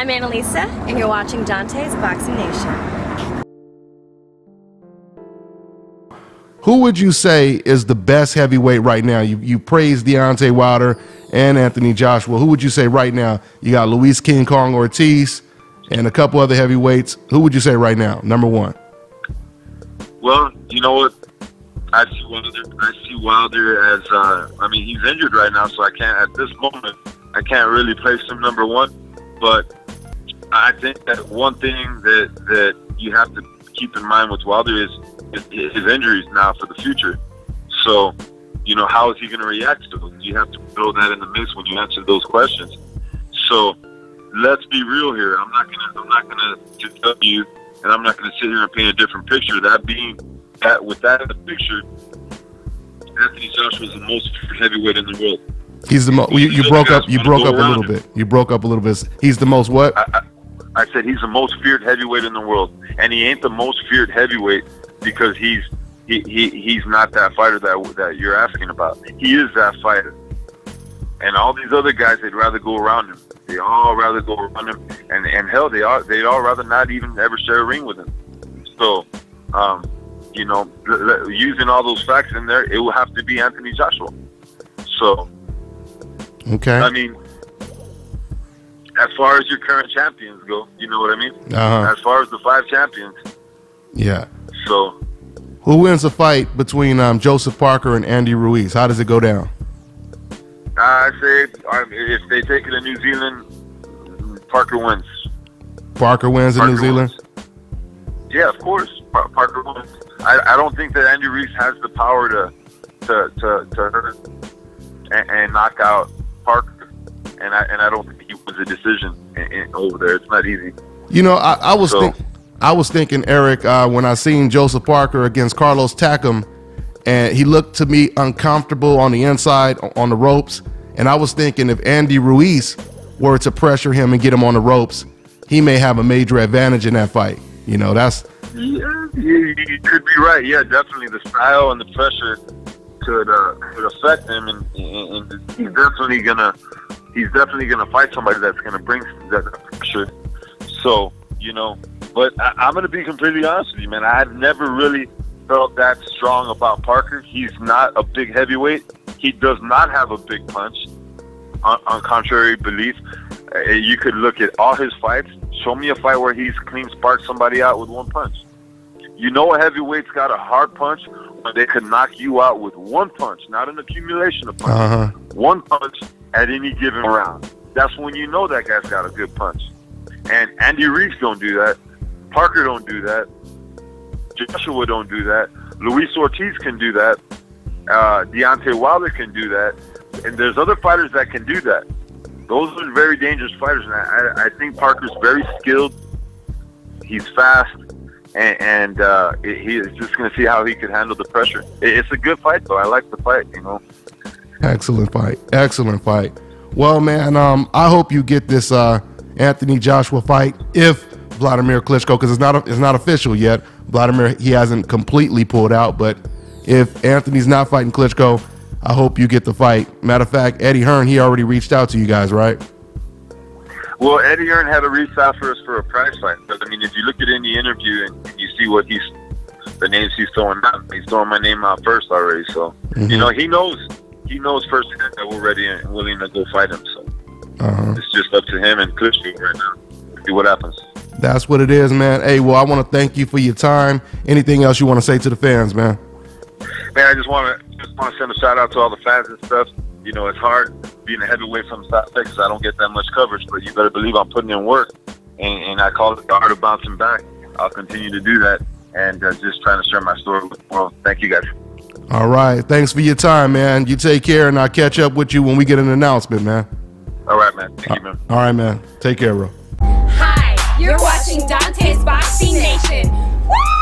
I'm Annalisa, and you're watching Dante's Boxing Nation. Who would you say is the best heavyweight right now? You praised Deontay Wilder and Anthony Joshua. Who would you say right now? You got Luis King Kong Ortiz and a couple other heavyweights. Who would you say right now, number one? Well, you know what? I see Wilder as, I mean, he's injured right now, so I can't, at this moment, I can't really place him number one. But I think that one thing that you have to keep in mind with Wilder is his injuries now for the future. So, you know, how is he going to react to them? You have to throw that in the mix when you answer those questions. So let's be real here. I'm not going to tell you, and I'm not going to sit here and paint a different picture. That being that, with that in the picture, Anthony Joshua is the most heavyweight in the world. He's the most. You broke up a little bit. He's the most what? I said he's the most feared heavyweight in the world, and he ain't the most feared heavyweight because he's not that fighter that you're asking about. He is that fighter, and all these other guys, they'd rather go around him. They all rather go around him, and hell, they'd all rather not even ever share a ring with him. So, you know, using all those facts in there, it will have to be Anthony Joshua. So, okay. I mean, as far as your current champions go, you know what I mean? As far as the 5 champions. Yeah. So, who wins the fight between Joseph Parker and Andy Ruiz? How does it go down? I say if they take it in New Zealand, Parker wins. Parker wins in New Zealand? Yeah, of course. Parker wins. I don't think that Andy Ruiz has the power to hurt and knock out Parker, and I don't think he wins a decision over there. It's not easy. You know, I was thinking, Eric, when I seen Joseph Parker against Carlos Takam, and he looked to me uncomfortable on the inside on the ropes, and I was thinking if Andy Ruiz were to pressure him and get him on the ropes, he may have a major advantage in that fight. You know, that's. Yeah, you could be right. Yeah, definitely the style and the pressure could affect him, and he's definitely gonna fight somebody that's gonna bring that pressure. So, you know, but I'm gonna be completely honest with you, man. I've never really felt that strong about Parker. He's not a big heavyweight. He does not have a big punch. On contrary belief, you could look at all his fights. Show me a fight where he's clean sparked somebody out with one punch. You know, a heavyweight's got a hard punch when they could knock you out with one punch, not an accumulation of punch. One punch at any given round. That's when you know that guy's got a good punch. And Andy Ruiz don't do that. Parker don't do that. Joshua don't do that. Luis Ortiz can do that. Deontay Wilder can do that. And there's other fighters that can do that. Those are very dangerous fighters, and I think Parker's very skilled. He's fast, and he is just going to see how he can handle the pressure. It's a good fight, though. I like the fight, you know. Excellent fight. Excellent fight. Well, man, I hope you get this Anthony Joshua fight if Vladimir Klitschko, because it's not official yet. Vladimir, he hasn't completely pulled out, but if Anthony's not fighting Klitschko, I hope you get the fight. Matter of fact, Eddie Hearn, he already reached out to you guys, right? Well, Eddie Hearn had a reach out for us for a prize fight. But, I mean, if you look at any interview and you see what the names he's throwing out, he's throwing my name out first already. So, you know, he knows firsthand that we're ready and willing to go fight him. So it's just up to him and Klitschko right now. See what happens. That's what it is, man. Hey, well, I want to thank you for your time. Anything else you want to say to the fans, man? Man, I just want to send a shout out to all the fans and stuff. You know, it's hard being a heavyweight from South Texas. I don't get that much coverage, but you better believe I'm putting in work. And I call it the art of bouncing back. I'll continue to do that and just trying to share my story with the world. Thank you, guys. All right. Thanks for your time, man. You take care, and I'll catch up with you when we get an announcement, man. All right, man. Thank you, man. All right, man. Take care, bro. Hi, you're watching Dante's Boxing Nation. Woo!